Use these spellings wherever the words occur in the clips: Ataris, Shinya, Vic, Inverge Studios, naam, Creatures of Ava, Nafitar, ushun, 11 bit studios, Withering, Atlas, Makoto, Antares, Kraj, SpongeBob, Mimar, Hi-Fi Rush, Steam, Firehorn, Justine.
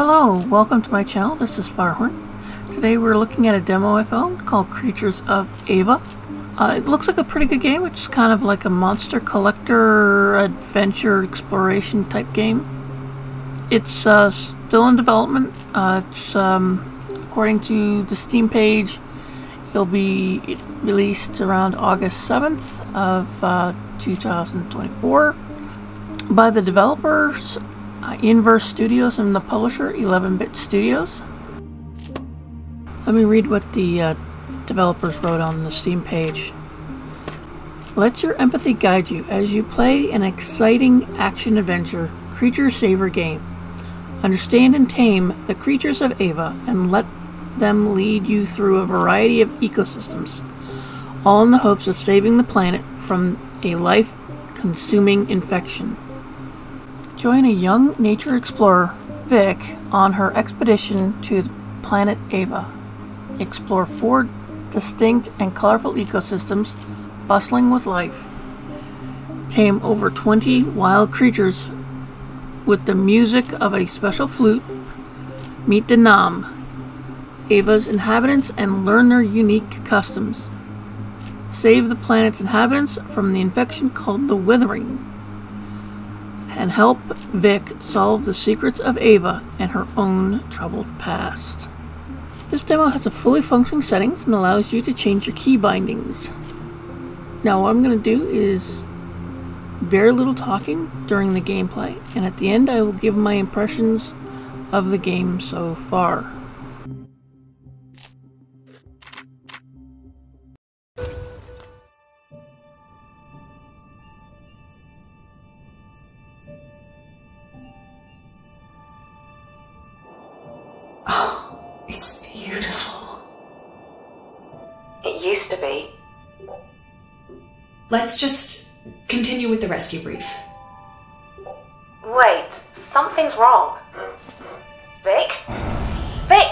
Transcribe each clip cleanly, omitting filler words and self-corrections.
Hello, welcome to my channel. This is Firehorn. Today we're looking at a demo I found called Creatures of Ava. It looks like a pretty good game. It's kind of like a monster collector adventure exploration type game. It's still in development. According to the Steam page, it'll be released around August 7th of 2024 by the developers Inverge Studios and the publisher 11 bit studios. Let me read what the developers wrote on the Steam page. Let your empathy guide you as you play an exciting action adventure creature saver game. Understand and tame the creatures of Ava and let them lead you through a variety of ecosystems, all in the hopes of saving the planet from a life-consuming infection. Join a young nature explorer, Vic, on her expedition to the planet Ava. Explore four distinct and colorful ecosystems bustling with life. Tame over 20 wild creatures with the music of a special flute. Meet the naam, Ava's inhabitants, and learn their unique customs. Save the planet's inhabitants from the infection called the Withering, and help Vic solve the secrets of Ava and her own troubled past. This demo has a fully functioning settings and allows you to change your key bindings. Now what I'm going to do is very little talking during the gameplay, and at the end I will give my impressions of the game so far. Used to be. Let's just continue with the rescue brief. Wait, something's wrong. Vic? Vic!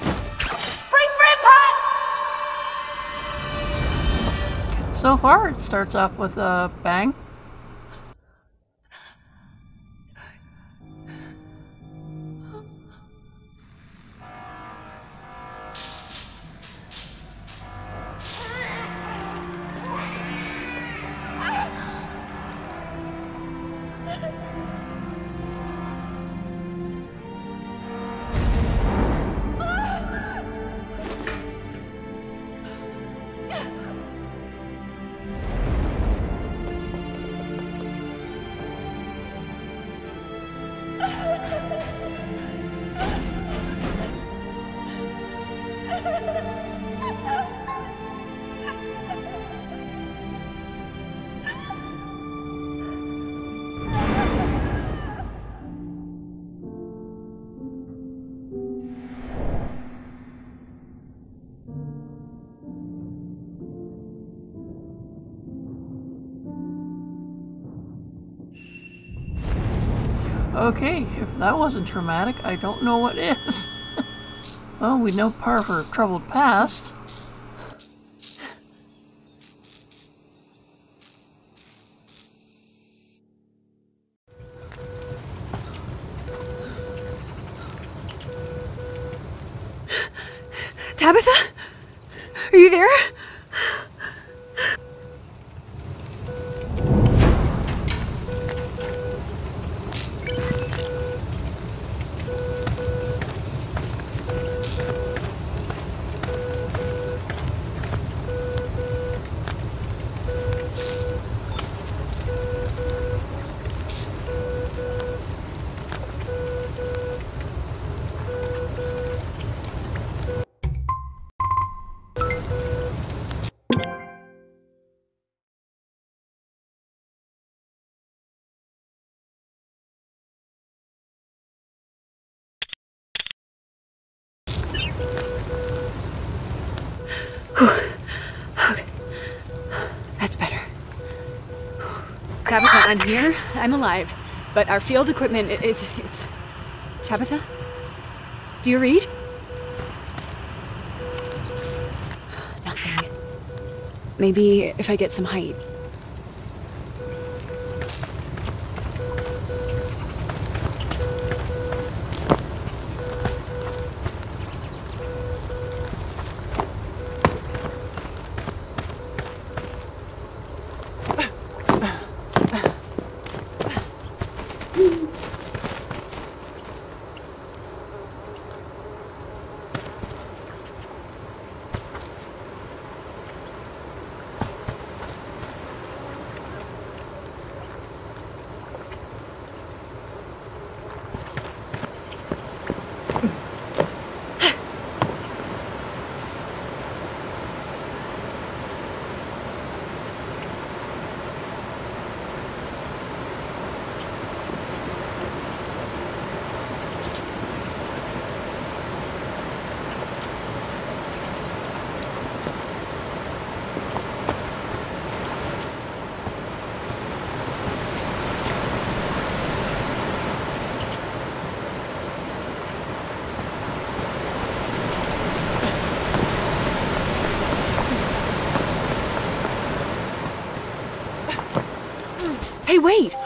Bring Grandpa! So far, it starts off with a bang. Okay, if that wasn't traumatic, I don't know what is. Well, we know part of her troubled past. Tabitha? Are you there? Okay. That's better. Tabitha, I'm here. I'm alive. But our field equipment is... it's... Tabitha? Do you read? Nothing. Maybe if I get some height. wait!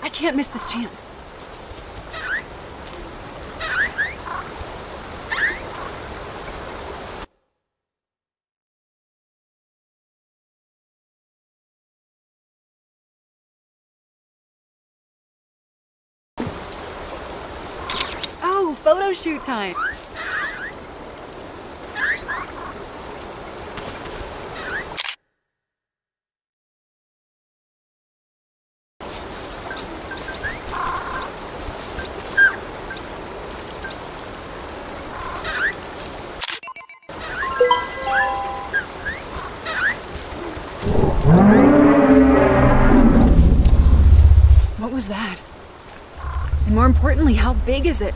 I can't miss this chance. Oh, photo shoot time. That? And more importantly, how big is it?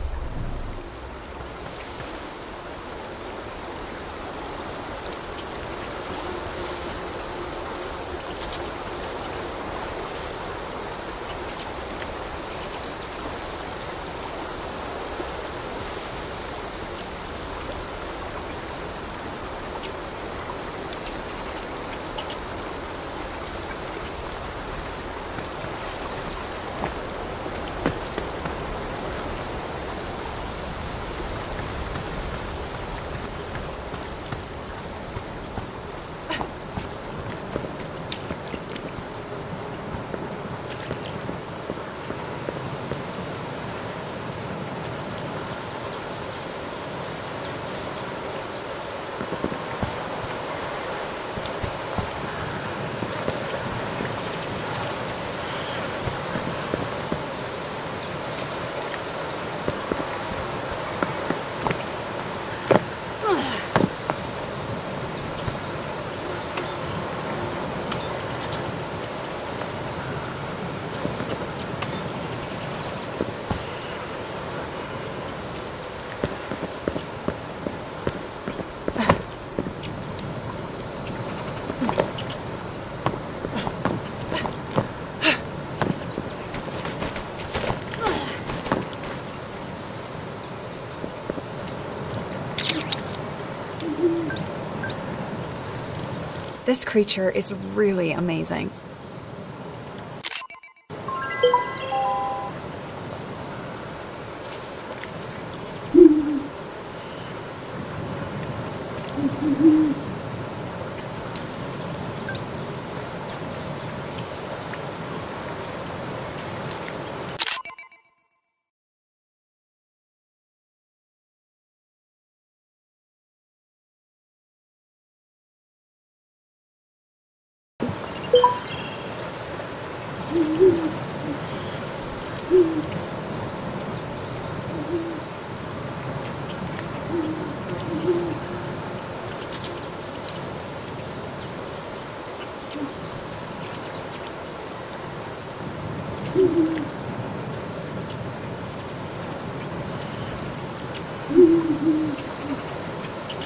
This creature is really amazing.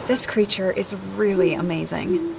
This creature is really amazing.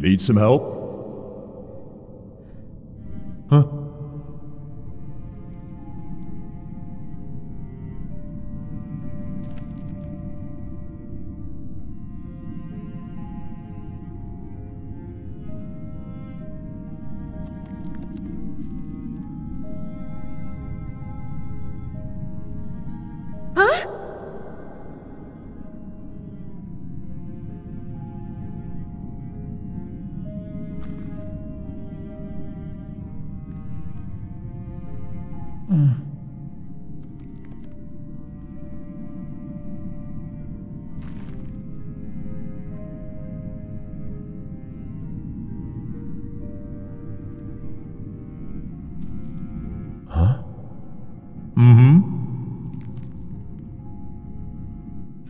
Need some help? Huh?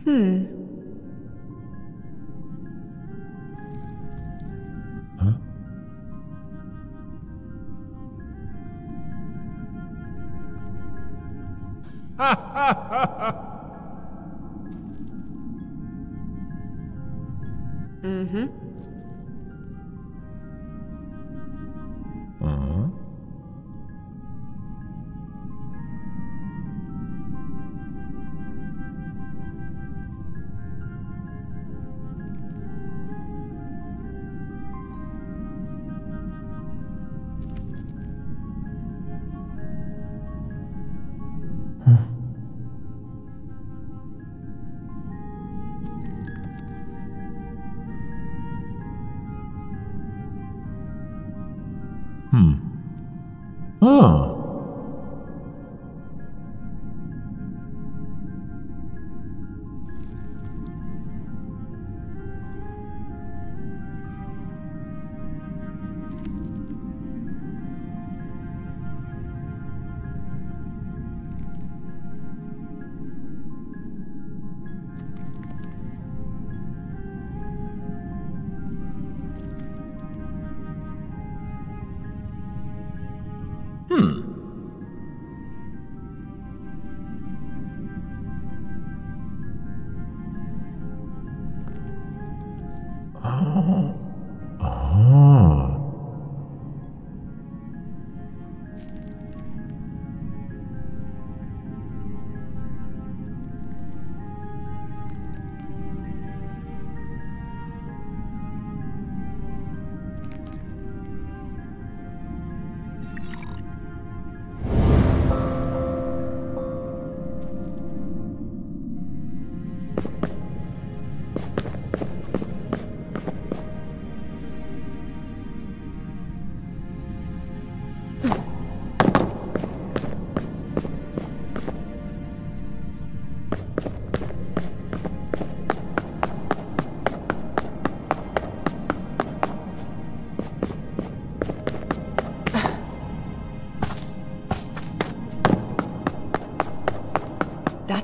Huh? Ha ha ha ha!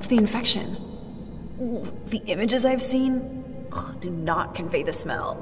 The infection. Ooh, the images I've seen do not convey the smell.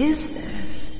is this?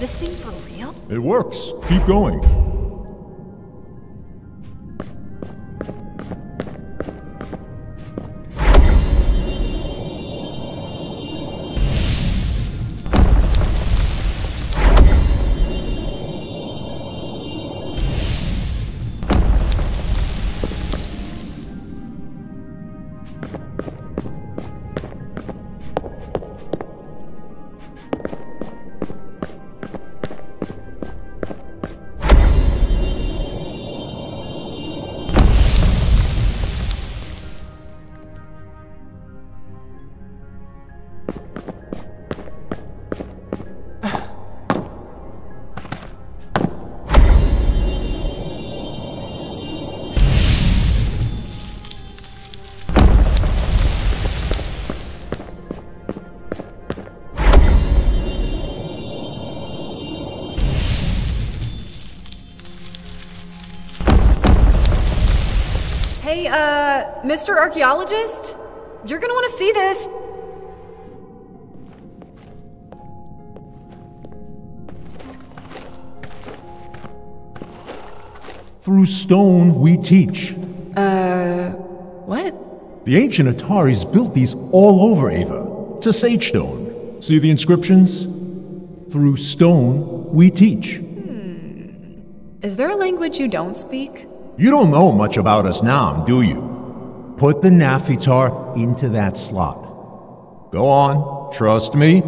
This thing for real? It works. Keep going. Hey, Mr. Archaeologist? You're gonna want to see this. Through stone we teach. What? The ancient Ataris built these all over Ava. It's a sage stone. See the inscriptions? Through stone we teach. Is there a language you don't speak? You don't know much about us, naam, do you? Put the Nafitar into that slot. Go on, trust me.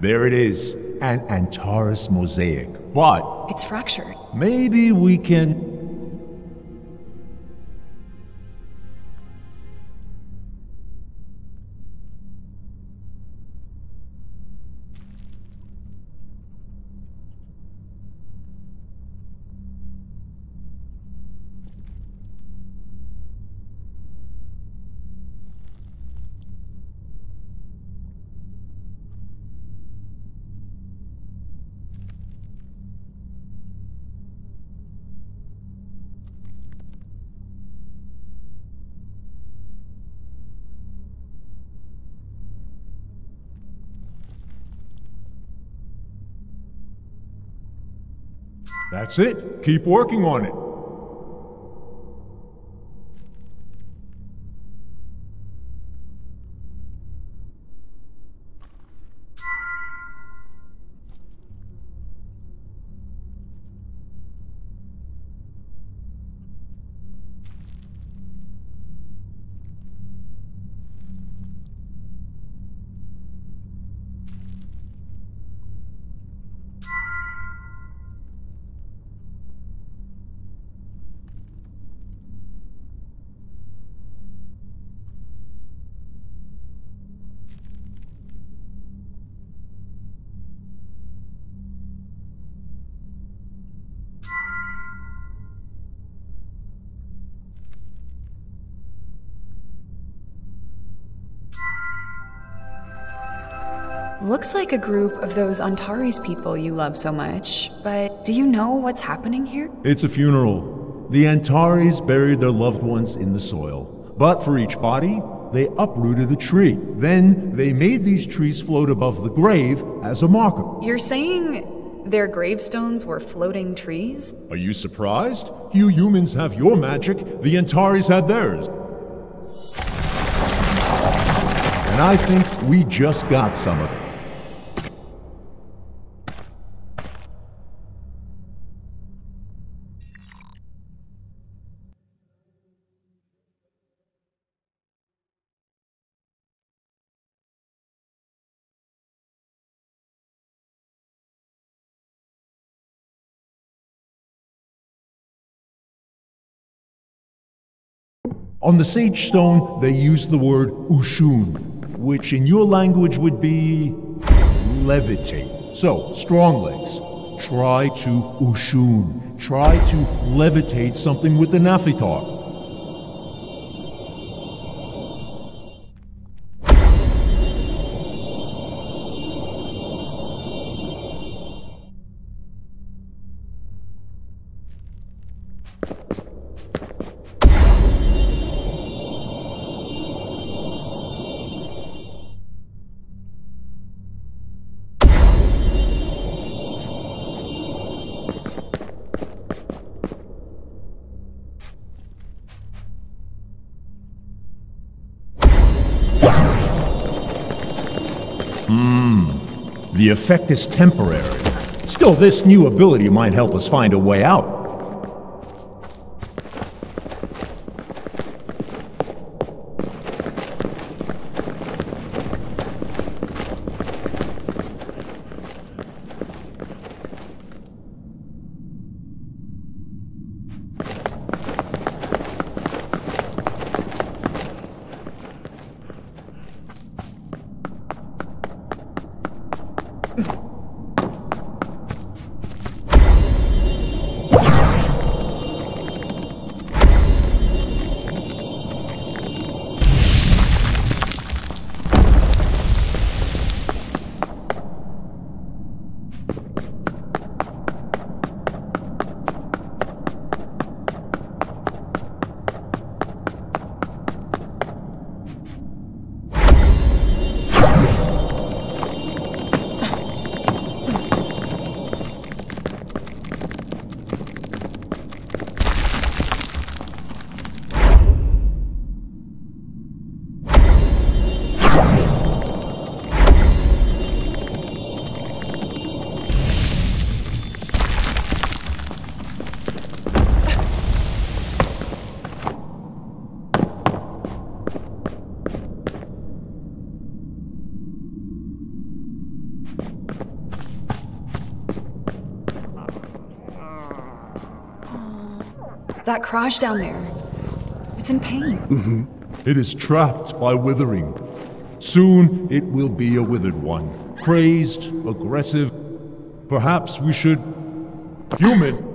There it is, an Antares mosaic, but... It's fractured. Maybe we can... That's it. Keep working on it. Looks like a group of those Antares people you love so much, but do you know what's happening here? It's a funeral. The Antares buried their loved ones in the soil, but for each body, they uprooted a tree. Then they made these trees float above the grave as a marker. You're saying their gravestones were floating trees? Are you surprised? You humans have your magic, the Antares had theirs. And I think we just got some of it. On the sage stone, they used the word ushun, which in your language would be levitate. So, strong legs, try to ushun, try to levitate something with the Nafitar. The effect is temporary. Still, this new ability might help us find a way out. That Kraj down there, it's in pain. Mm-hmm. It is trapped by Withering. Soon it will be a withered one. Crazed, aggressive. Perhaps we should... Human!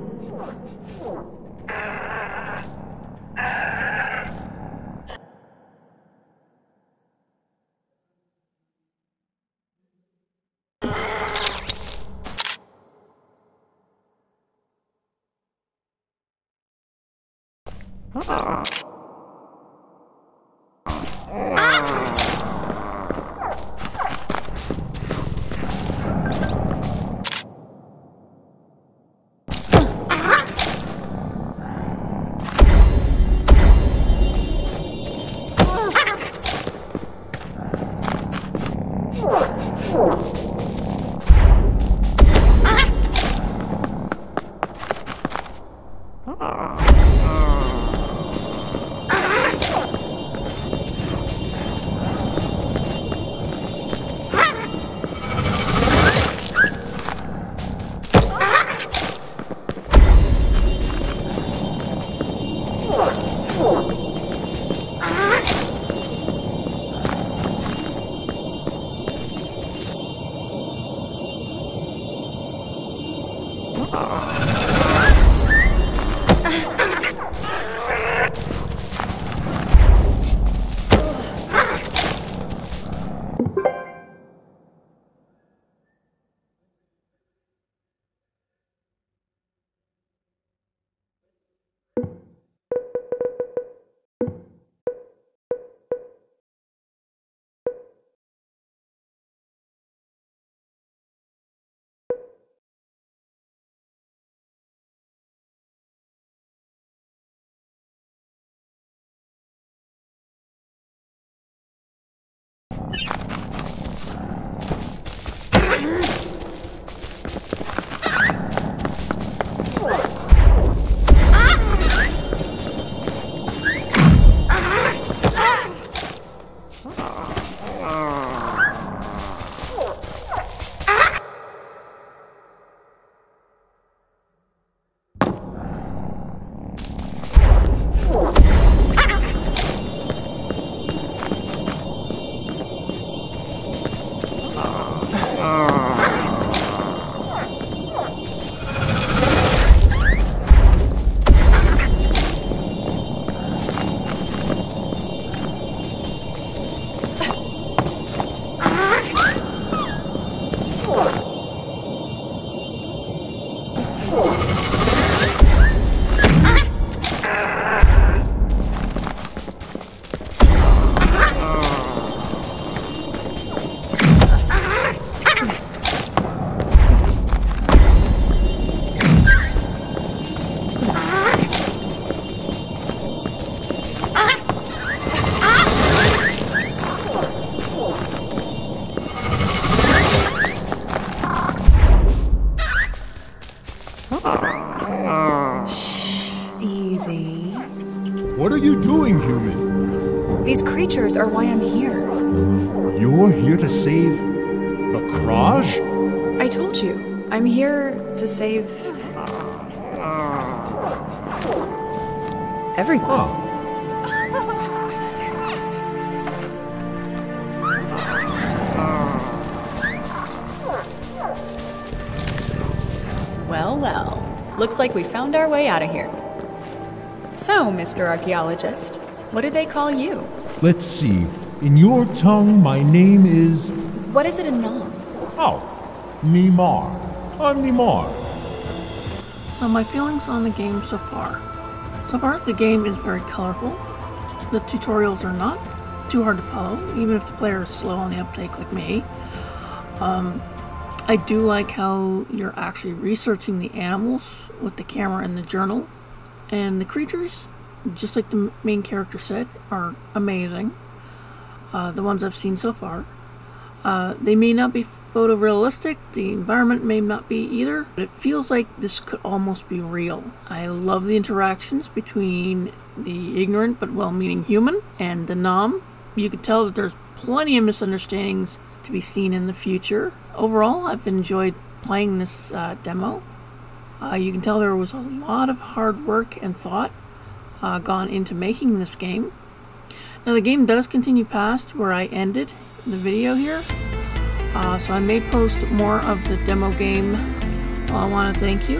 Are why I'm here. You're here to save the Kraj? I told you, I'm here to save everyone. Oh. Well, well. Looks like we found our way out of here. So, Mr. Archaeologist, what did they call you? Let's see. In your tongue, my name is... What is it in naam? Oh, Mimar. I'm Mimar. So my feelings on the game so far. So far, the game is very colorful. The tutorials are not too hard to follow, even if the player is slow on the uptake like me. I do like how you're actually researching the animals with the camera and the journal. And the creatures, just like the main character said, are amazing. The ones I've seen so far. They may not be photorealistic, the environment may not be either, but it feels like this could almost be real. I love the interactions between the ignorant but well-meaning human and the naam. You can tell that there's plenty of misunderstandings to be seen in the future. Overall, I've enjoyed playing this demo. You can tell there was a lot of hard work and thought gone into making this game. Now the game does continue past where I ended the video here, so I may post more of the demo game. Well, I want to thank you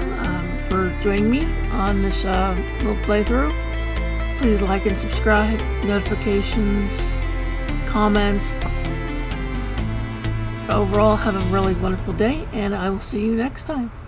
for joining me on this little playthrough. Please like and subscribe, notifications, comment. Overall, have a really wonderful day, and I will see you next time.